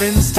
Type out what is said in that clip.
friends